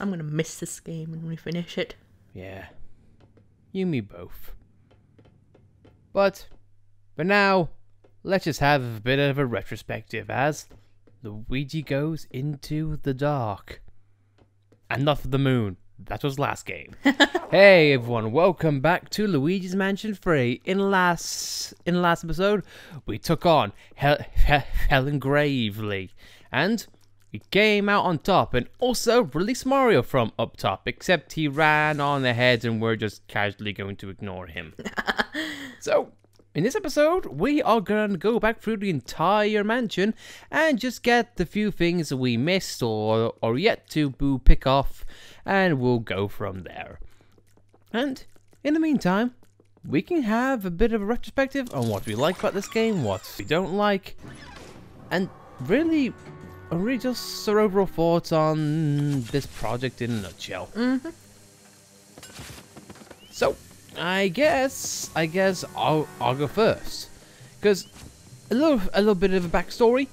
I'm going to miss this game when we finish it. Yeah. You and me both. But for now, let's just have a bit of a retrospective as Luigi goes into the dark. And not the moon. That was last game. Hey everyone, welcome back to Luigi's Mansion 3. In last episode, we took on Helen Gravely. And he came out on top and also released Mario from up top, except he ran on ahead and we're just casually going to ignore him. So, in this episode, we are going to go back through the entire mansion and just get the few things that we missed or yet to pick off, and we'll go from there. And in the meantime, we can have a bit of a retrospective on what we like about this game, what we don't like, and really just our overall thoughts on this project in a nutshell. So, I guess I'll go first, because a little bit of a backstory.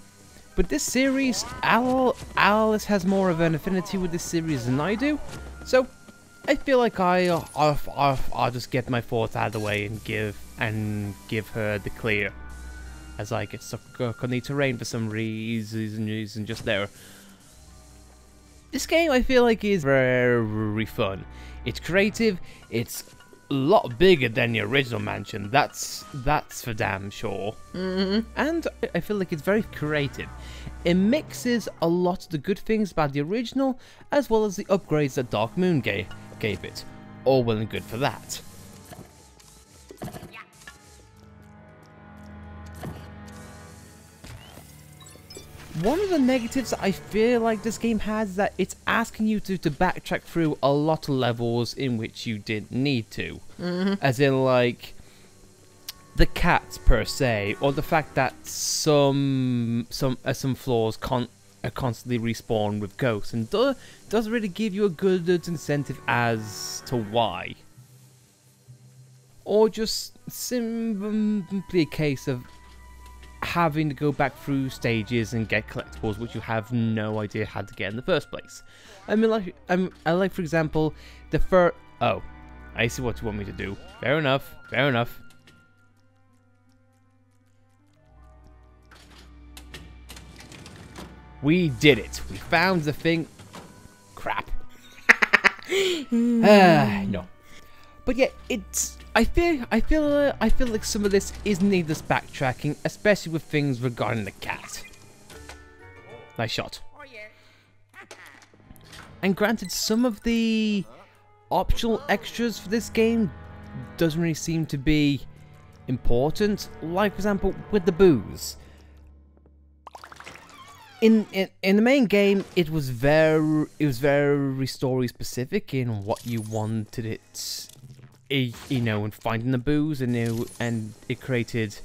But this series, Alice has more of an affinity with this series than I do, so I feel like I'll just get my thoughts out of the way and give her the clear, as I get stuck on the terrain for some reason just there. This game, I feel like, is very fun. It's creative. It's a lot bigger than the original mansion. That's for damn sure. And I feel like it's very creative. It mixes a lot of the good things about the original, as well as the upgrades that Dark Moon gave it. All well and good for that. One of the negatives that I feel like this game has is that it's asking you to backtrack through a lot of levels in which you didn't need to. As in, like, the cats per se, or the fact that some floors are constantly respawned with ghosts, and doesn't really give you a good incentive as to why. Or just simply a case of having to go back through stages and get collectibles which you have no idea how to get in the first place. I mean, like for example, the fur. Oh, I see what you want me to do. Fair enough. Fair enough. We did it. We found the thing. Crap. No. But yeah, it's. I feel like some of this is needless backtracking, especially with things regarding the cat. Nice shot. And granted, some of the optional extras for this game doesn't really seem to be important. Like, for example, with the booze. In the main game, it was very story specific in what you wanted it. You know, and finding the booze, and it created,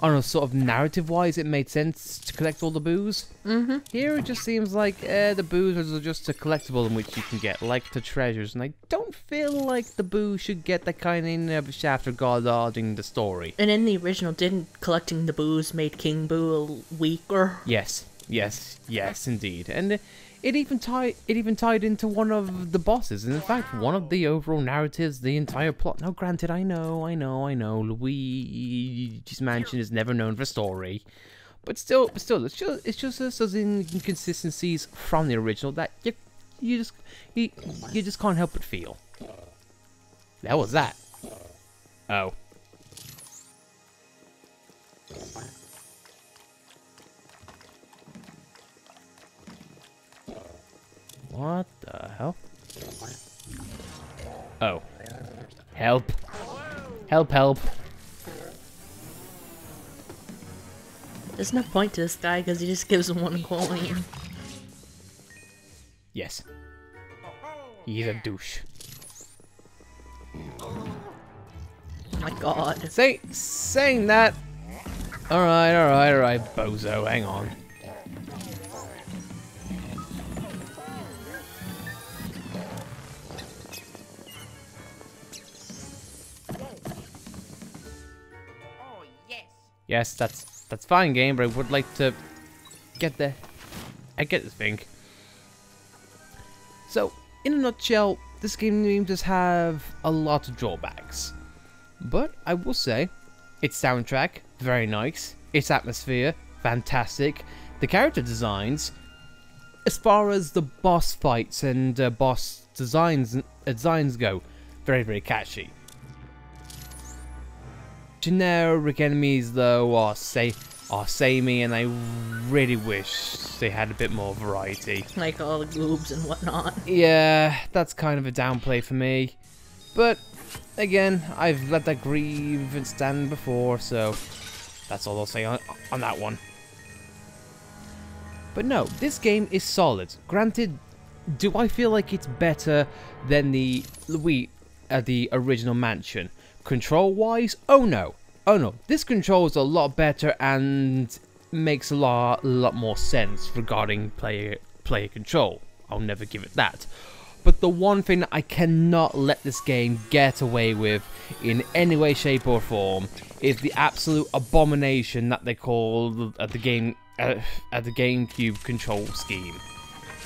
I don't know, sort of narrative-wise, it made sense to collect all the booze. Here it just seems like the booze are just a collectible in which you can get, like, the treasures, and I don't feel like the booze should get that kind of shaft regarding the story. And in the original, didn't collecting the booze made King Boo weaker? Yes, indeed. And It even tied into one of the bosses, and in fact, one of the overall narratives, the entire plot. Now, granted, I know, Luigi's Mansion is never known for story, but still, it's just those inconsistencies from the original that you just can't help but feel. That was that. Oh. What the hell? Oh. Help. Help, help. There's no point to this guy because he just gives him one quality. Yes. He's a douche. Oh my god. Saying that. Alright, bozo, hang on. Yes, that's fine, game, but I would like to get this thing. So, in a nutshell, this game does have a lot of drawbacks. But I will say, its soundtrack, very nice. Its atmosphere, fantastic. The character designs, as far as the boss fights and boss designs go, very, very catchy. Generic enemies, though, are samey, and I really wish they had a bit more variety. Like all the goobs and whatnot. Yeah, that's kind of a downplay for me. But, again, I've let that grievance stand before, so that's all I'll say on that one. But no, this game is solid. Granted, do I feel like it's better than the original Mansion? Control-wise, oh no. Oh no, this controls a lot better and makes a lot more sense regarding player control. I'll never give it that. But the one thing I cannot let this game get away with in any way, shape or form is the absolute abomination that they call the GameCube control scheme.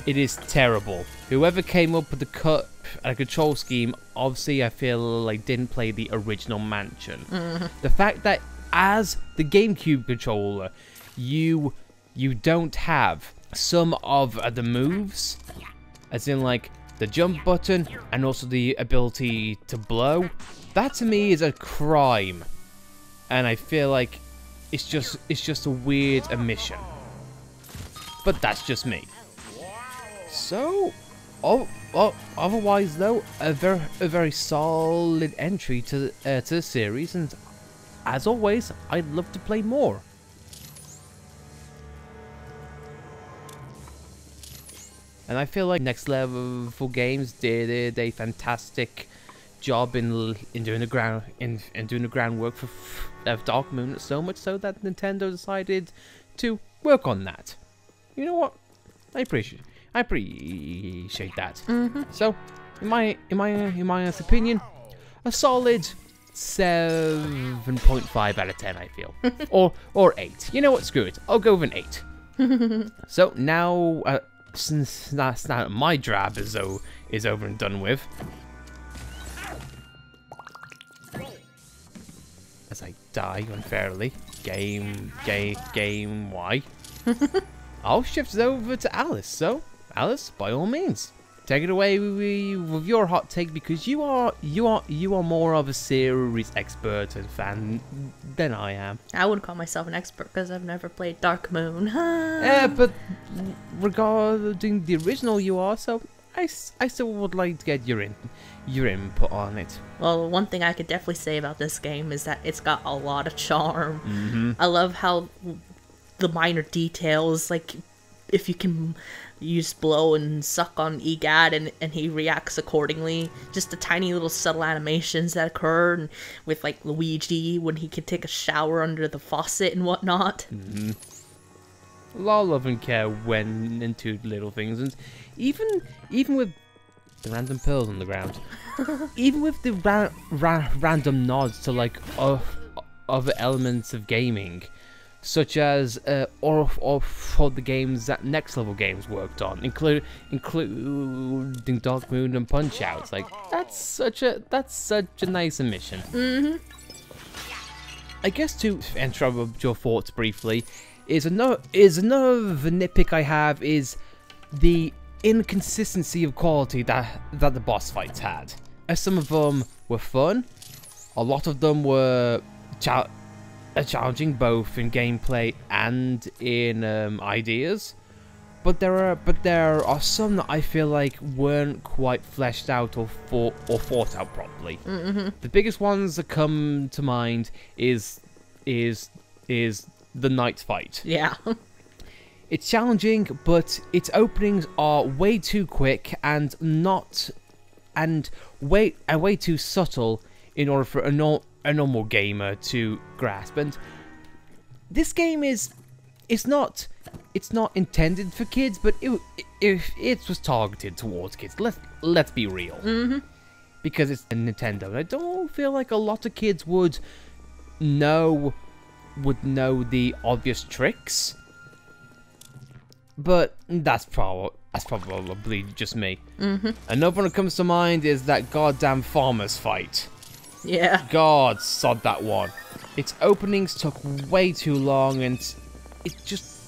It is terrible. Whoever came up with a control scheme, obviously I feel like didn't play the original Mansion. The fact that as the GameCube controller, you don't have some of the moves, as in like the jump button and also the ability to blow, that to me is a crime. And I feel like it's just a weird omission. But that's just me. So, otherwise though, a very solid entry to the series, and as always, I'd love to play more. And I feel like Next Level Games did a fantastic job in doing the groundwork for Dark Moon, so much so that Nintendo decided to work on that. You know what? I appreciate that. So, in my honest opinion, a solid 7.5 out of 10. I feel, or 8. You know what? Screw it. I'll go with an 8. So now, since my drab is over and done with, as I die unfairly, game. Why? I'll shift over to Alice. So, Alice, by all means, take it away with your hot take, because you are more of a series expert and fan than I am. I wouldn't call myself an expert because I've never played Dark Moon. Yeah, but regarding the original, you are. So I still would like to get your input on it. Well, one thing I could definitely say about this game is that it's got a lot of charm. I love how the minor details, like if you can use blow and suck on E. Gadd and he reacts accordingly. Just the tiny little subtle animations that occur, and with like Luigi when he can take a shower under the faucet and whatnot. Law, love and care when and two little things, and even with the random pearls on the ground, even with the random nods to like other elements of gaming, such as all the games that Next Level Games worked on, including Dark Moon and Punch-Out. Like, that's such a nice omission. I guess to enter up your thoughts briefly, another nitpick I have is the inconsistency of quality that the boss fights had. As some of them were fun, a lot of them were challenging both in gameplay and in ideas, but there are some that I feel like weren't quite fleshed out or thought out properly. The biggest ones that come to mind is the night fight. Yeah. It's challenging, but its openings are way too quick and way too subtle in order for a normal gamer to grasp. And this game is not intended for kids, but it was targeted towards kids. Let's be real. Because it's Nintendo. I don't feel like a lot of kids would know the obvious tricks. But that's prob That's probably just me. Mm-hmm. Another one that comes to mind is that goddamn farmers fight. Yeah. God, sod that one. Its openings took way too long, and it just...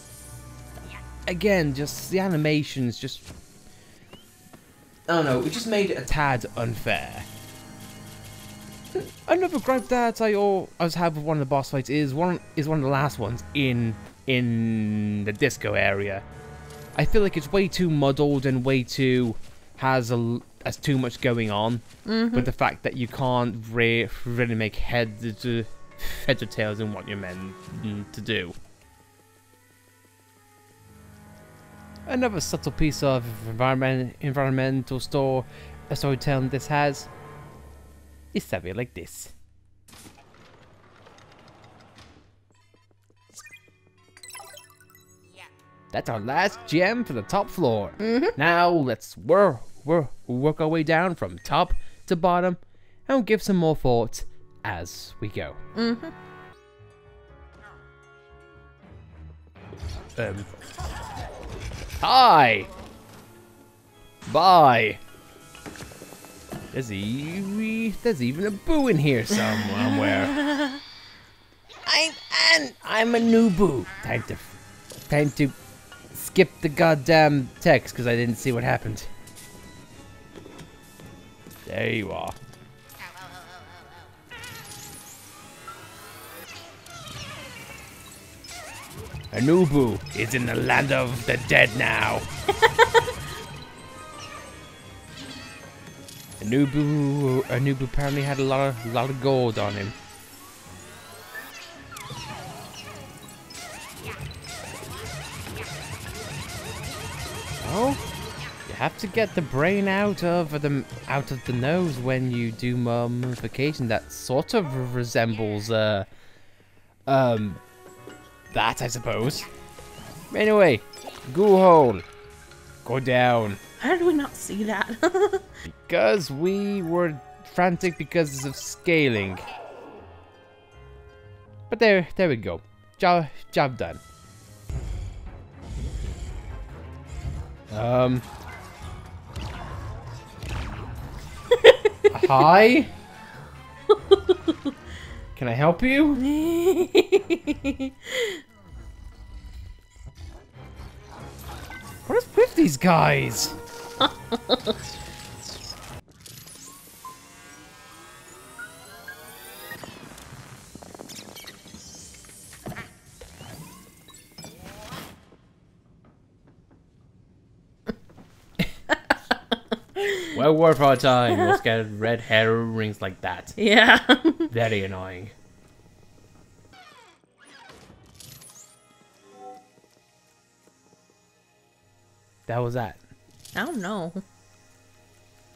Again, just the animations just... I don't know, it just made it a tad unfair. Another gripe that I always have with one of the boss fights is one of the last ones in the disco area. I feel like it's way too muddled and way too has too much going on. Mm-hmm. With the fact that you can't really make heads or tails in what you're meant to do. Another subtle piece of environmental storytelling this has is something like this. Yeah. That's our last gem for the top floor. Mm-hmm. Now let's work our way down from top to bottom and give some more thought as we go. Mm-hmm. Hi! Bye! There's even a Boo in here somewhere. I'm a new Boo. Time to skip the goddamn text because I didn't see what happened. There you are. Anubu is in the land of the dead now. Anubu apparently had a lot of gold on him. Oh, you have to get the brain out of the nose when you do mummification. That sort of resembles that, I suppose. Anyway, goo hole. Go down. How did we not see that? Because we were frantic because of scaling. But there we go. Job done. Hi? Can I help you? What is with these guys? Well worth our time. We'll scare red herrings like that. Yeah. Very annoying. That was that. I don't know. I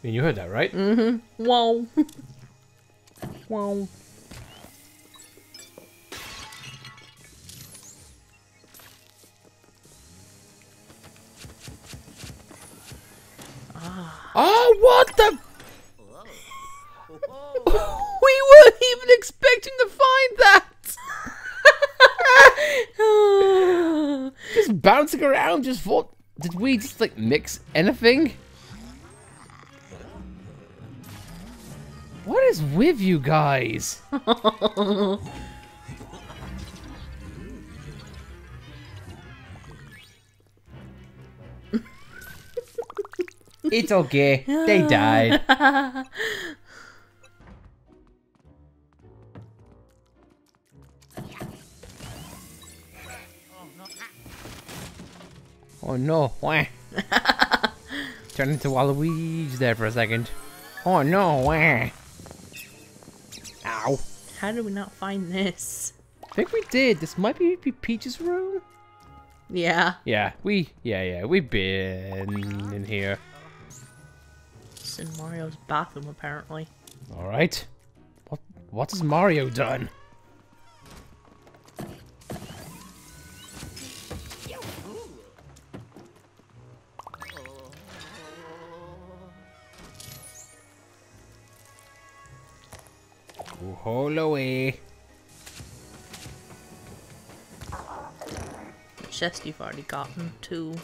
mean, you heard that, right? Mm-hmm. Whoa. Whoa. Oh, what the? We weren't even expecting to find that. Just bouncing around, just thought, did we just like mix anything? What is with you guys? It's okay. They died. Oh no! Wah. Turned into Waluigi there for a second. Oh no! Wah. Ow! How did we not find this? I think we did. This might be Peach's room. Yeah. Yeah. We've been in here. In Mario's bathroom, apparently. All right. What has Mario done? Oh, hold away. Chest you've already gotten, too.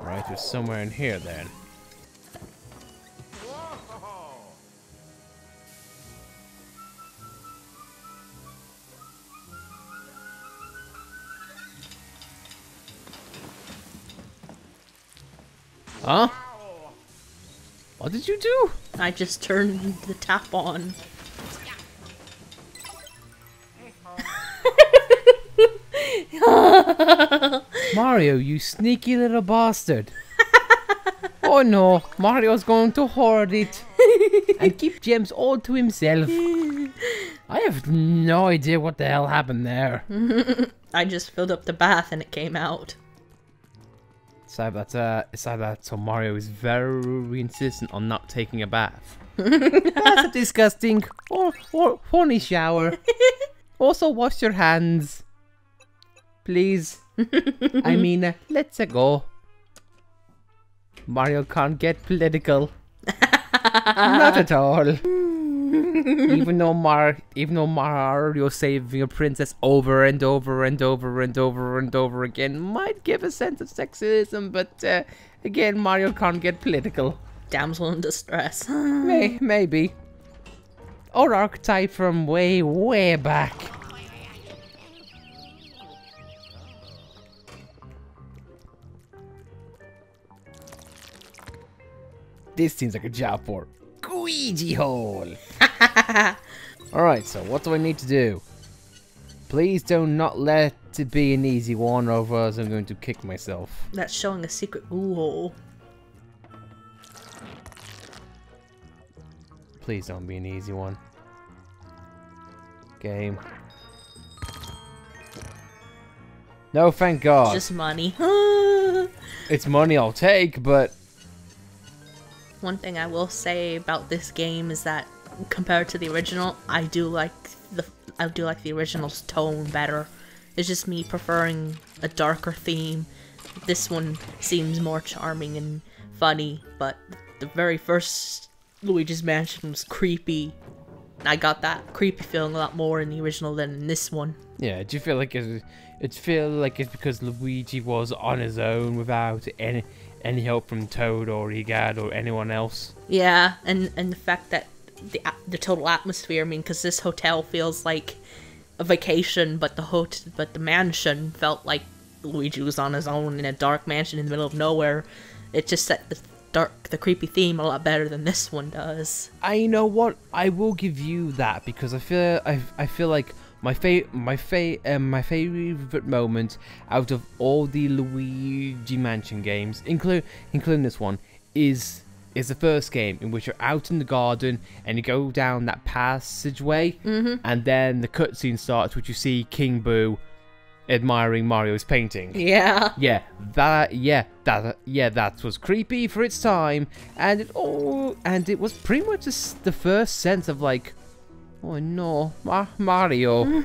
Right, we're somewhere in here then. Huh? What did you do? I just turned the tap on. Mario, you sneaky little bastard. Oh no, Mario's going to hoard it and keep gems all to himself. I have no idea what the hell happened there. I just filled up the bath and it came out. So Mario is very insistent on not taking a bath. That's a disgusting or horny shower. Also wash your hands. Please. I mean, let's go. Mario can't get political. Not at all. Even though Mario saving a princess over and over again might give a sense of sexism, but again, Mario can't get political. Damsel in distress. Maybe. Or archetype from way back. This seems like a job for Gooigi hole. Alright, so what do I need to do? Please do not let it be an easy one, otherwise I'm going to kick myself. That's showing a secret goo hole. Please don't be an easy one. Game. No, thank God. Just money. It's money I'll take, but... One thing I will say about this game is that compared to the original, I do like the original's tone better. It's just me preferring a darker theme. This one seems more charming and funny, but the very first Luigi's Mansion was creepy. I got that creepy feeling a lot more in the original than in this one. Yeah, do you feel like it's because Luigi was on his own without any help from Toad or E. Gadd or anyone else? Yeah, and the fact that the total atmosphere. I mean, because this hotel feels like a vacation, but the mansion felt like Luigi was on his own in a dark mansion in the middle of nowhere. It just set the creepy theme a lot better than this one does. You know what? I will give you that, because I feel like my favorite moment out of all the Luigi Mansion games, including this one, is the first game in which you're out in the garden and you go down that passageway, and then the cutscene starts, which you see King Boo admiring Mario's painting. That was creepy for its time, and it was pretty much just the first sense of like, oh no, Mario.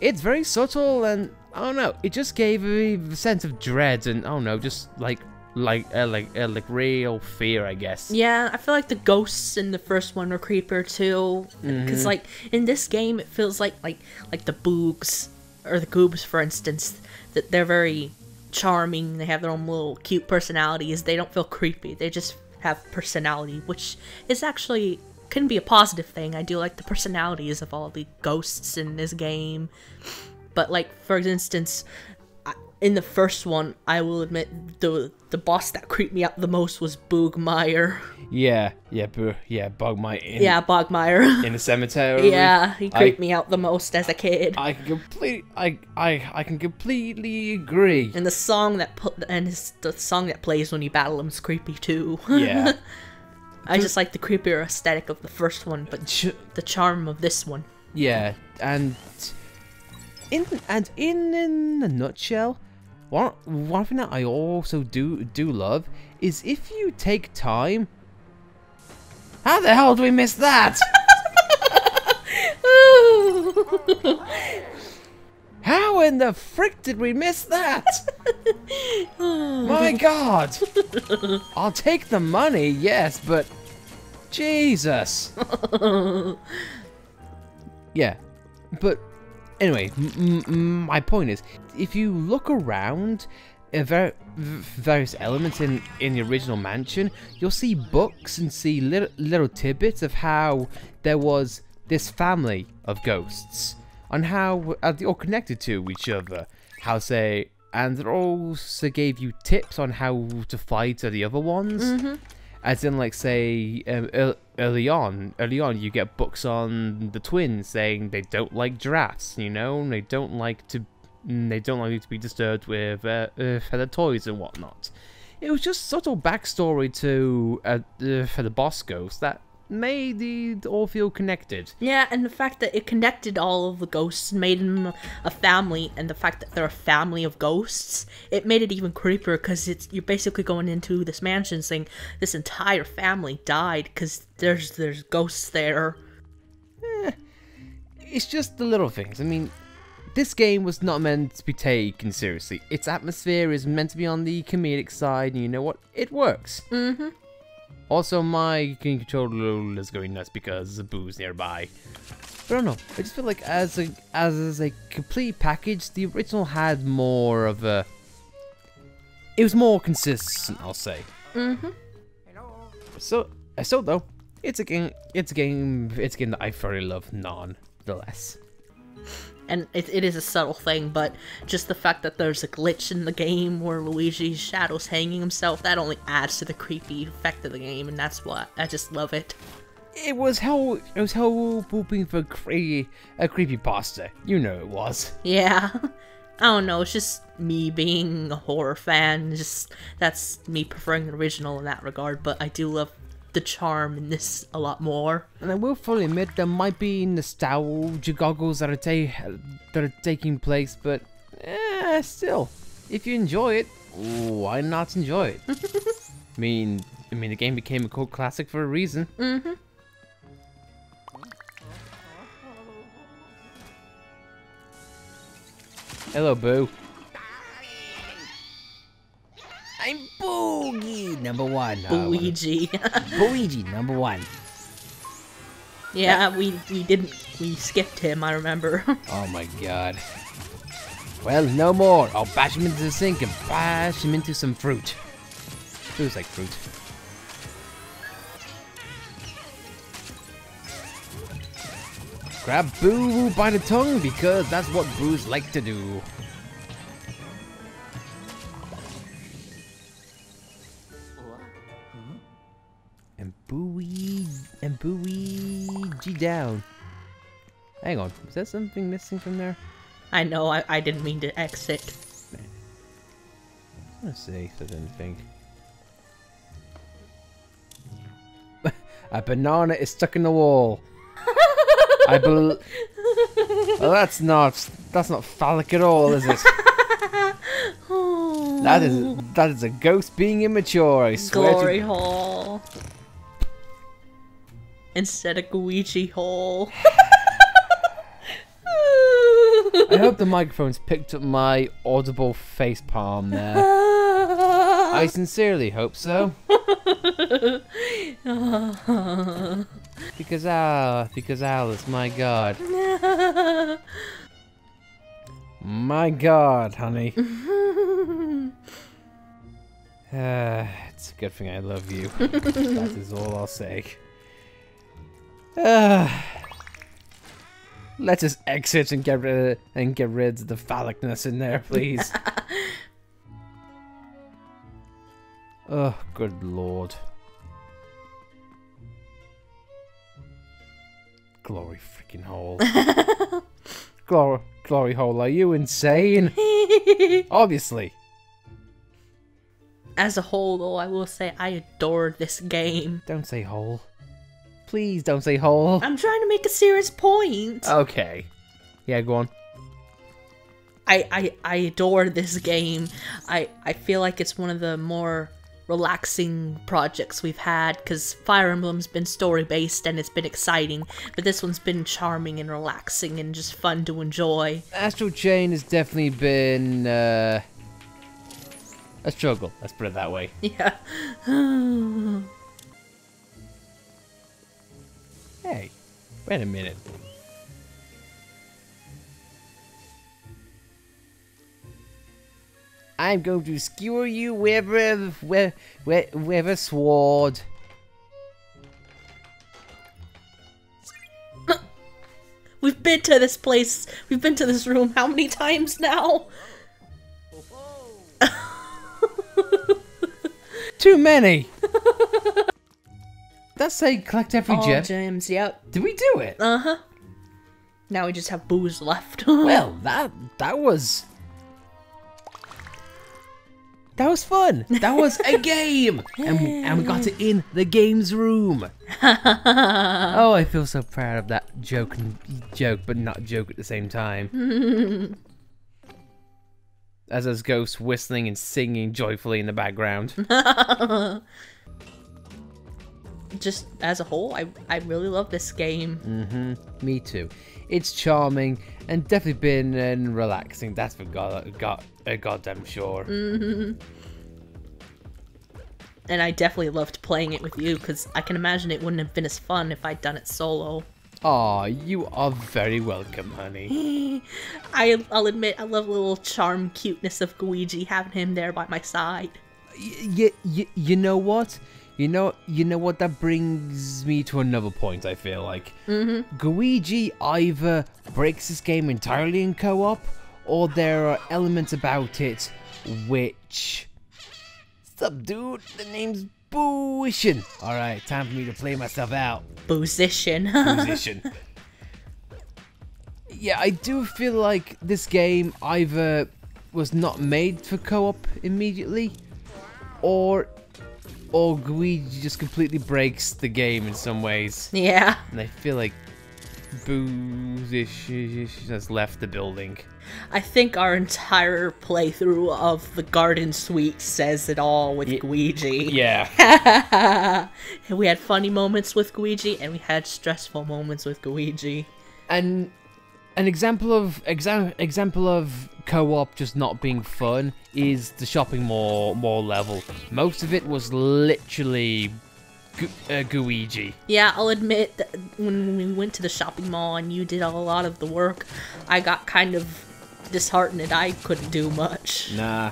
It's very subtle, and I don't know, it just gave me a sense of dread, and I don't know, just like real fear, I guess. Yeah, I feel like the ghosts in the first one were creeper too, because like in this game it feels like the boogs or the goobs, for instance, that they're very charming. They have their own little cute personalities. They don't feel creepy. They just have personality, which is actually can be a positive thing. I do like the personalities of all the ghosts in this game. But like, for instance, in the first one, I will admit the boss that creeped me out the most was Bugmire. Yeah, Bugmire. Bugmire. In the cemetery. Yeah, he creeped me out the most as a kid. I can completely agree. And the song that plays when you battle him is creepy too. Yeah. I just like the creepier aesthetic of the first one, but the charm of this one. Yeah, and in a nutshell, one thing that I also do love is if you take time. How the hell do we miss that? How in the frick did we miss that? My God! I'll take the money, yes, but Jesus. Yeah, but. Anyway, my point is, if you look around, various elements in the original mansion, you'll see books and see little tidbits of how there was this family of ghosts and how they're all connected to each other. How say, and it also gave you tips on how to fight the other ones. Mm-hmm. As in, like, say, early on, you get books on the twins saying they don't like giraffes, you know, and they don't like to be disturbed with feather toys and whatnot. It was just subtle backstory to the boss ghosts that made it all feel connected. Yeah, and the fact that it connected all of the ghosts made them a family, and the fact that they're a family of ghosts, it made it even creepier, because you're basically going into this mansion saying this entire family died because there's ghosts there. Eh, it's just the little things. I mean, this game was not meant to be taken seriously. Its atmosphere is meant to be on the comedic side, and you know what? It works. Mm-hmm. Also, my controller is going nuts because Boo's nearby. But I don't know. I just feel like as a complete package, the original had more of a. It was more consistent, I'll say. Mm-hmm. So though, it's a game that I very love, nonetheless. And it is a subtle thing, but just the fact that there's a glitch in the game where Luigi's shadow's hanging himself, that only adds to the creepy effect of the game, and that's why I just love it. It was hell pooping for a creepypasta. You know it was. Yeah. I don't know, it's just me being a horror fan, just that's me preferring the original in that regard, but I do love the charm in this a lot more. And I will fully admit there might be nostalgia goggles that are taking place, but still, if you enjoy it, why not enjoy it? I mean, the game became a cult classic for a reason. Mm-hmm. Hello, Boo. I'm Boogie number one. Booigi. Booigi number one. Yeah, we skipped him, I remember. Oh my god. Well, no more. I'll bash him into the sink and bash him into some fruit. Feels like fruit. Grab Boo by the tongue because that's what Boos like to do. Booigi down. Hang on, is there something missing from there? I know, I didn't mean to exit. Let's see if there's anything. A banana is stuck in the wall. Well, that's not phallic at all, is it? Oh. That is a ghost being immature. I swear. Glory hole. Instead of Gooigi hole. I hope the microphone's picked up my audible face palm there. I sincerely hope so. Because Alice, my god. My god, honey. It's a good thing I love you. That is all I'll say. Let us exit and get rid of the phallicness in there, please. Oh, good lord. Glory freaking hole. Glory hole, are you insane? Obviously. As a whole, though, I will say I adore this game. Don't say hole. Please don't say hole. I'm trying to make a serious point. Okay. Yeah, go on. I adore this game. I feel like it's one of the more relaxing projects we've had, because Fire Emblem's been story-based and it's been exciting, but this one's been charming and relaxing and just fun to enjoy. Astral Chain has definitely been a struggle, let's put it that way. Yeah. Hey, wait a minute. I'm going to skewer you with a sword. We've been to this place. We've been to this room how many times now? Too many. That's say collect every gem. All gems, yep. Did we do it? Uh-huh. Now we just have Boo's left. Well, that was fun. That was a game, and we got it in the games room. Oh, I feel so proud of that joke, but not joke at the same time. As there's ghosts whistling and singing joyfully in the background. Just as a whole, I really love this game. Mm-hmm. Me too. It's charming and definitely been relaxing. That's for goddamn sure. Mm-hmm. And I definitely loved playing it with you because I can imagine it wouldn't have been as fun if I'd done it solo. Aw, you are very welcome, honey. I'll admit, I love the little charm cuteness of Gooigi, having him there by my side. You know what? You know what? That brings me to another point, I feel like. Mm-hmm. Gooigi either breaks this game entirely in co-op, or there are elements about it which... Sup, dude? The name's Booition. Alright, time for me to play myself out. Booition. Booition. Yeah, I do feel like this game either was not made for co-op immediately, or Gooigi just completely breaks the game in some ways. Yeah. And I feel like Boozish has left the building. I think our entire playthrough of the Garden Suite says it all with Gooigi. Yeah. We had funny moments with Gooigi, and we had stressful moments with Gooigi. And an example of co-op just not being fun is the shopping mall level. Most of it was literally Gooigi. Yeah, I'll admit that when we went to the shopping mall and you did a lot of the work, I got kind of disheartened. I couldn't do much. Nah.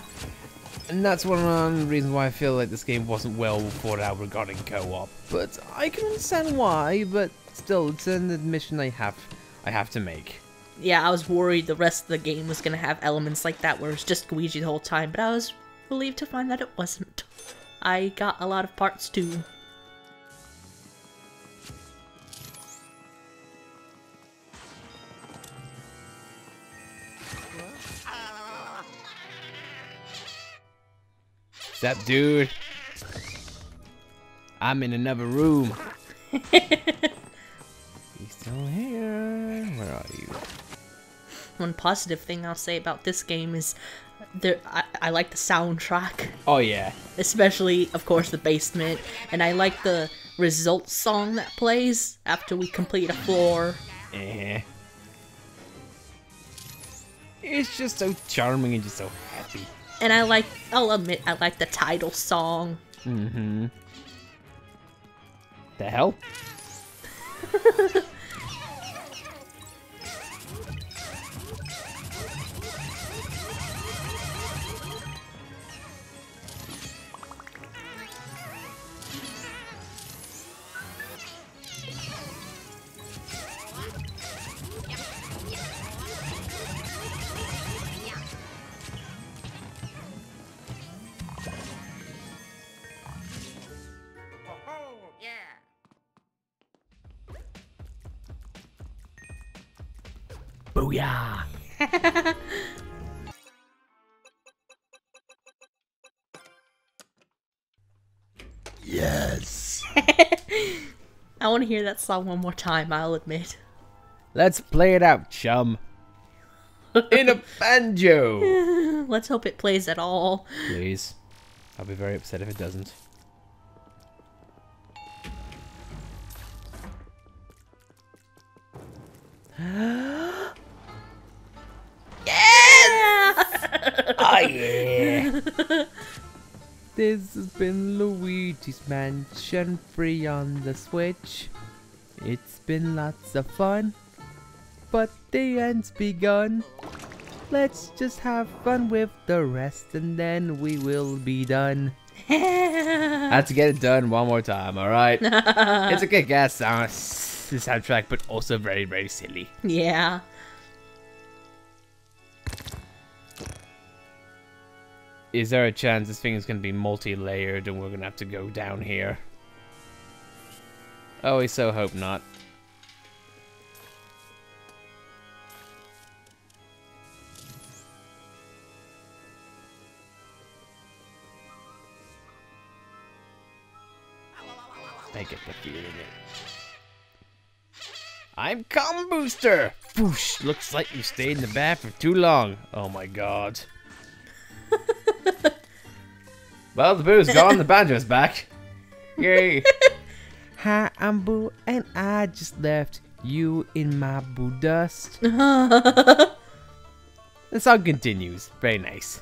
And that's one of the reasons why I feel like this game wasn't well thought out regarding co-op. But I can understand why, but still, it's an admission I have to make. Yeah, I was worried the rest of the game was going to have elements like that where it's just Gooigi the whole time, but I was relieved to find that it wasn't. I got a lot of parts too. That dude. I'm in another room. He's still here. Where are you? One positive thing I'll say about this game is I like the soundtrack. Oh yeah. Especially, of course, the basement. And I like the results song that plays after we complete a floor. Eh. It's just so charming and just so happy. And I'll admit, I like the title song. Mm-hmm. The hell? Booyah! Yes! I want to hear that song one more time, I'll admit. Let's play it out, chum. In a banjo! Let's hope it plays at all. Please. I'll be very upset if it doesn't. Yeah. This has been Luigi's Mansion 3 on the Switch. It's been lots of fun, but the end's begun. Let's just have fun with the rest and then we will be done. I have to get it done one more time, alright? It's a good guess, the soundtrack, but also very, very silly. Yeah. Is there a chance this thing is going to be multi-layered and we're going to have to go down here? Oh, I so hope not. I get the feeling it. I'm Comm Booster! Whoosh! Looks like you stayed in the bath for too long. Oh my god. Well, the boo's gone, the banjo's back. Yay! Hi, I'm Boo, and I just left you in my boo dust. The song continues. Very nice.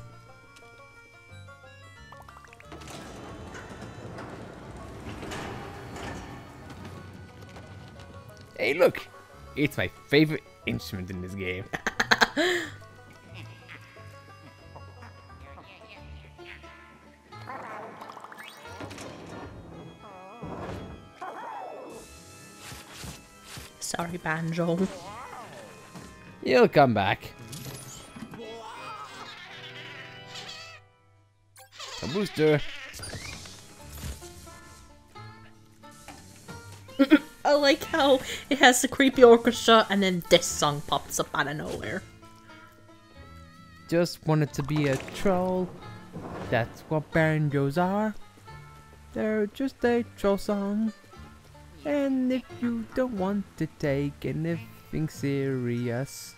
Hey, look! It's my favorite instrument in this game. Sorry, Banjo. You'll come back. A booster. I like how it has the creepy orchestra and then this song pops up out of nowhere. Just wanted to be a troll. That's what banjos are. They're just a troll song. And if you don't want to take anything serious.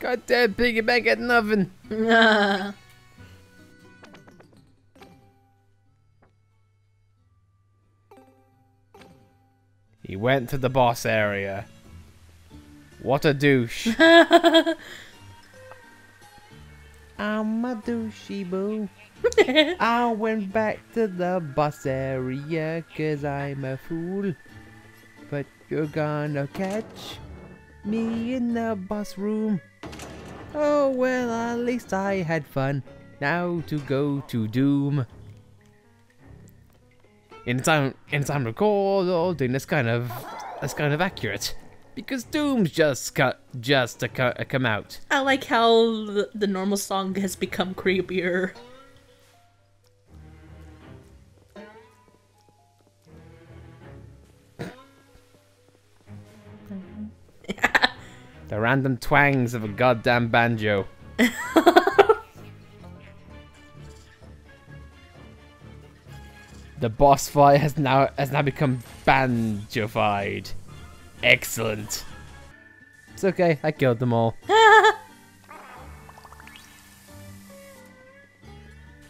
Goddamn piggy bank at nothing. He went to the boss area. What a douche. I'm a douchey boo. I went back to the boss area cause I'm a fool. But you're gonna catch me in the boss room. Oh well, at least I had fun. Now to go to Doom. In time record, all doing that's kind of accurate. Because Doom's just come out. I like how the normal song has become creepier. The random twangs of a goddamn banjo. The boss fight has now become banjofied. Excellent. It's okay, I killed them all.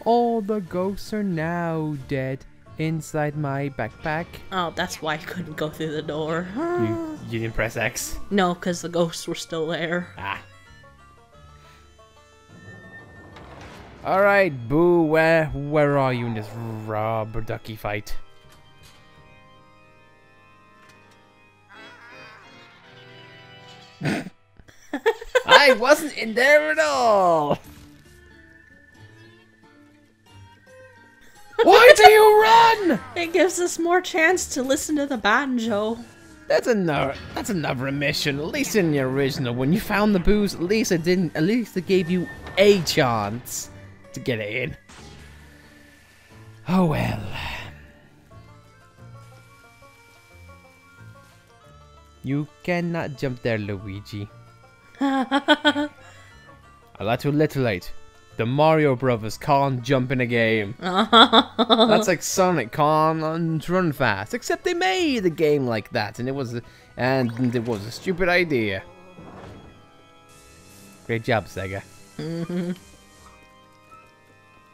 All the ghosts are now dead inside my backpack. Oh, that's why I couldn't go through the door. You didn't press X? No, because the ghosts were still there. Ah. Alright, Boo, where are you in this rubber ducky fight? I wasn't in there at all! Why do you run?! It gives us more chance to listen to the banjo. That's another omission. At least in the original, when you found the booze, at least it gave you a chance to get it in. Oh well. You cannot jump there, Luigi. I'd like to alliterate. The Mario Brothers can't jump in a game. That's like Sonic can't run fast. Except they made a game like that, and it was a stupid idea. Great job, Sega.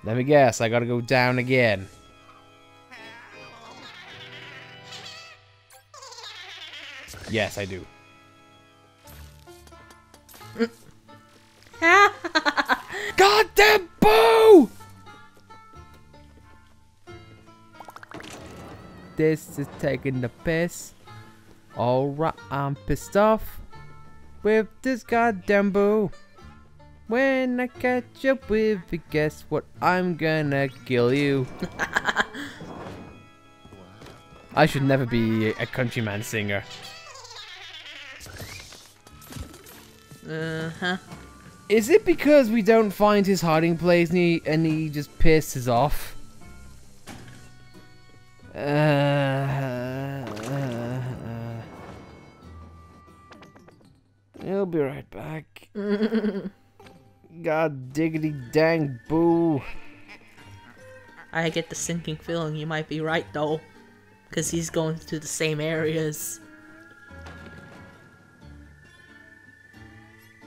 Let me guess, I gotta go down again. Yes, I do. Goddamn Boo! this is taking the piss. Alright, I'm pissed off with this goddamn Boo. When I catch up with you, guess what? I'm gonna kill you. I should never be a countryman singer. Is it because we don't find his hiding place and he just pisses off? He'll be right back. God diggity dang Boo. I get the sinking feeling you might be right though, because he's going through the same areas.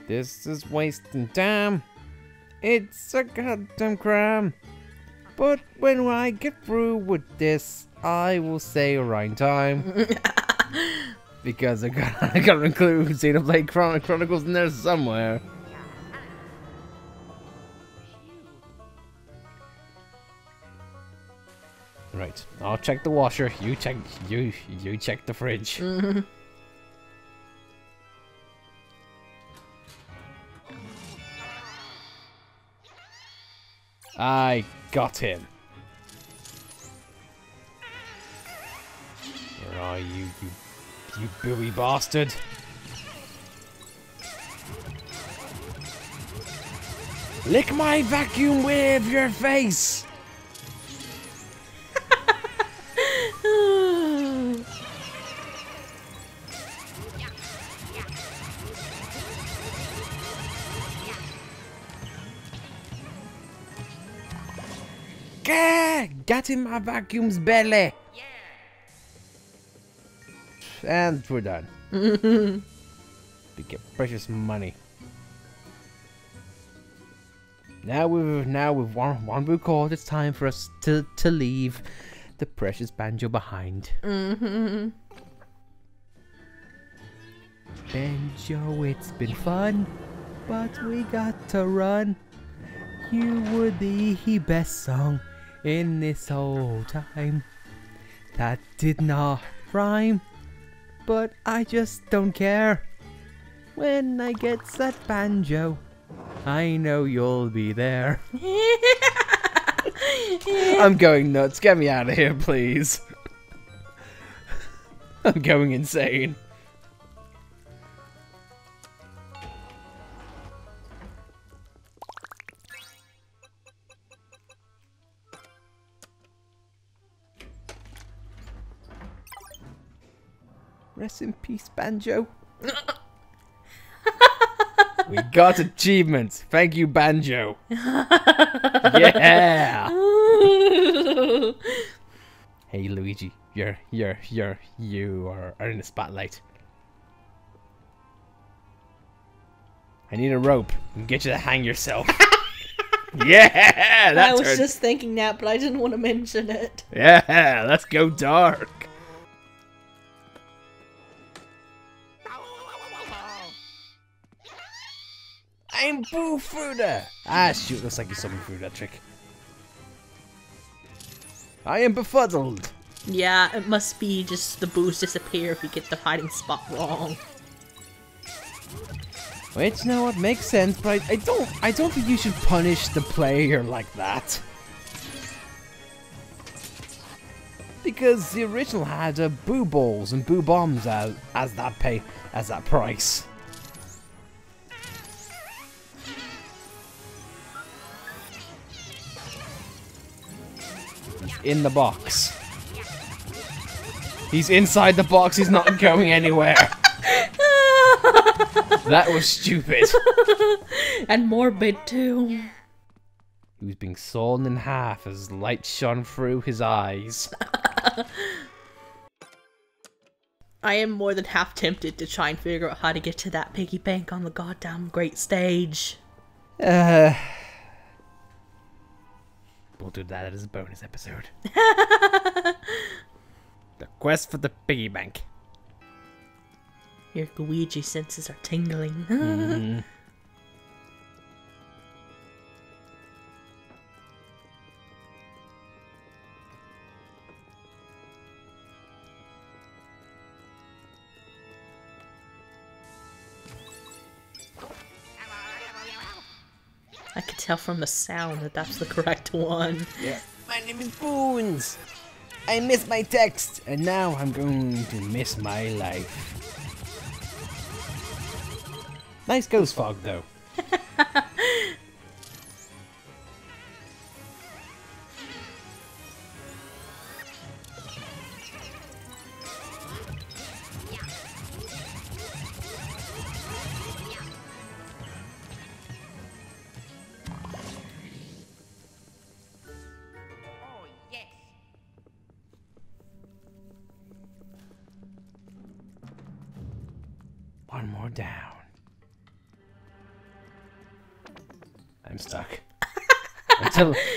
This is wasting time. It's a goddamn crime. But when I get through with this, I will say right time. Because I gotta include Xenoblade Chronicles in there somewhere. Right, I'll check the washer. You check the fridge. I got him. Where are you, you booby bastard? Lick my vacuum with your face. Get in my vacuum's belly! Yeah. And we're done. We get precious money. Now we've one record, it's time for us to leave the precious banjo behind. Banjo, it's been fun, but we got to run. You were the best song in this whole time. That did not rhyme, but I just don't care. When I get that banjo, I know you'll be there. I'm going nuts. Get me out of here, please. I'm going insane. Rest in peace, Banjo. We got achievements. Thank you, Banjo. Yeah. Hey, Luigi, you are in the spotlight. I need a rope and get you to hang yourself. Yeah, that's. I was just thinking that, but I didn't want to mention it. Yeah, let's go dark. I'm Boo Fruda! Ah, shoot, looks like you summoned through that trick. I am befuddled! Yeah, it must be just the boos disappear if you get the hiding spot wrong. Which, no, it makes sense, but I don't think you should punish the player like that. Because the original had Boo Balls and Boo Bombs as that price. In the box. He's inside the box, he's not going anywhere. That was stupid. And morbid too. He was being sawn in half as light shone through his eyes. I am more than half tempted to try and figure out how to get to that piggy bank on the goddamn great stage. We'll do that as a bonus episode. The quest for the piggy bank. Your Gooigi senses are tingling. I could tell from the sound that that's the correct one. Yeah. My name is Boons. I missed my text, and now I'm going to miss my life. Nice ghost fog, though. One more down. I'm stuck.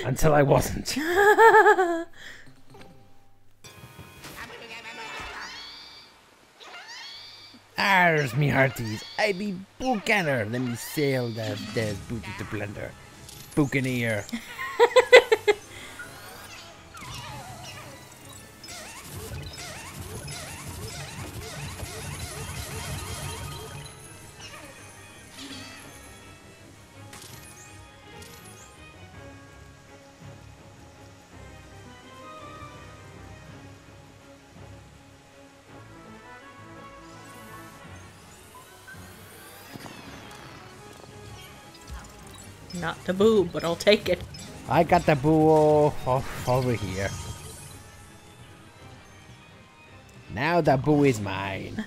until I wasn't. Arr's me hearties, I be bookanner. Let me sail that dead booty to plunder. Bookaneer. Not the boo, but I'll take it. I got the boo off over here. Now the boo is mine.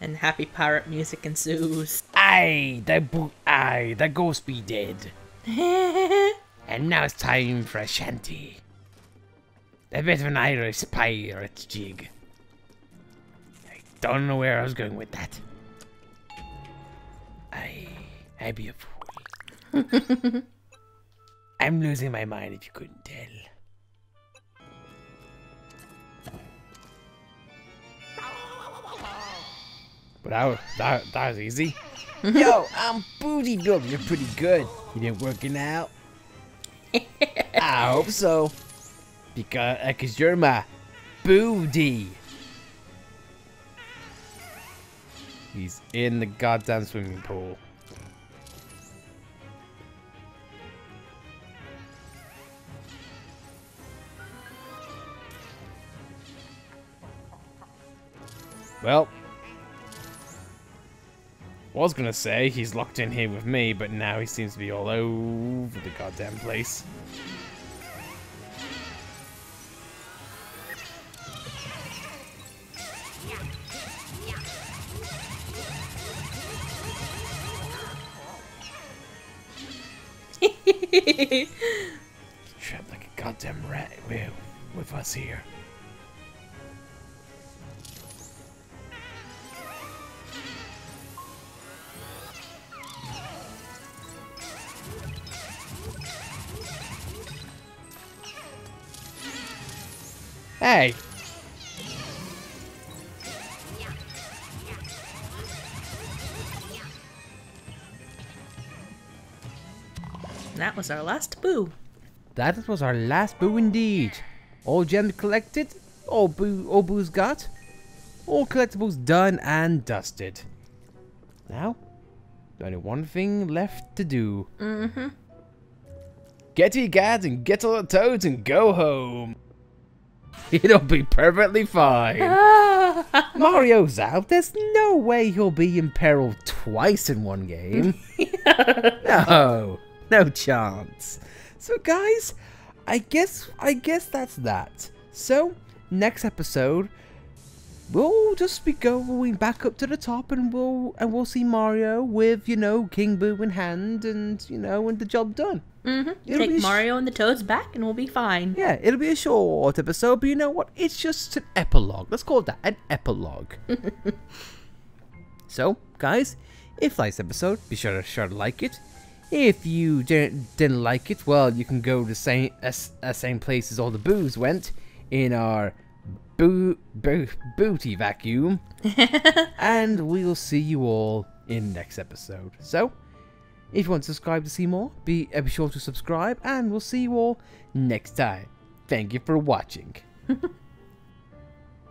And happy pirate music ensues. Aye, the boo, aye, the ghost be dead. And now it's time for a shanty. A bit of an Irish pirate jig. I don't know where I was going with that. I be a fool. I'm losing my mind if you couldn't tell. But that was easy. Yo, I'm bootied up. You're pretty good. You didn't work it out? I hope so. Because you're my booty. He's in the goddamn swimming pool. Well, was gonna say he's locked in here with me, but now he seems to be all over the goddamn place. Trapped like a goddamn rat with us here. Hey! That was our last boo. That was our last boo indeed. All gems collected, all boos got, all collectibles done and dusted. Now, only one thing left to do. Mm-hmm. Get E. Gadd and get all the toads and go home. It'll be perfectly fine. Mario's out. There's no way he'll be in peril twice in one game. No. No chance. So guys, I guess that's that. So next episode we'll just be going back up to the top, and we'll see Mario with, you know, King Boo in hand, and you know, and the job done. Mm-hmm. Take Mario and the toads back and we'll be fine. Yeah, it'll be a short episode, but you know what? It's just an epilogue. Let's call that an epilogue. So guys, if you liked this episode, be sure to like it. If you didn't like it, well, you can go to the same place as all the boos went in our booty vacuum. And we'll see you all in the next episode. So, if you want to subscribe to see more, be sure to subscribe, and we'll see you all next time. Thank you for watching.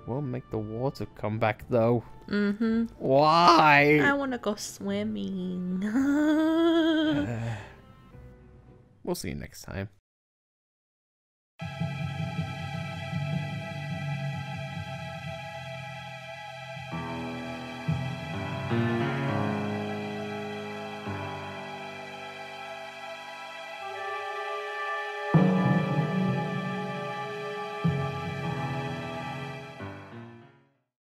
We'll make the water come back though. Mm-hmm. Why? I want to go swimming. We'll see you next time.